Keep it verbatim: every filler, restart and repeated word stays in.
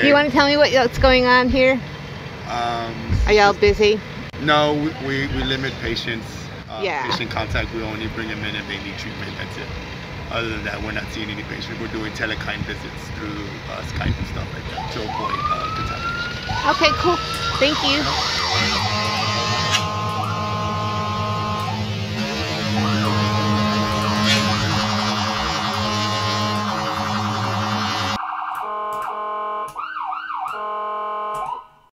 Do you want to tell me what, what's going on here? Um, Are y'all busy? No, we, we, we limit patients, uh, yeah. patient contact. We only bring them in if they need treatment, that's it. Other than that, we're not seeing any patients. We're doing telekine visits through uh, Skype and stuff like that to avoid uh, contamination. Okay, cool. Thank you.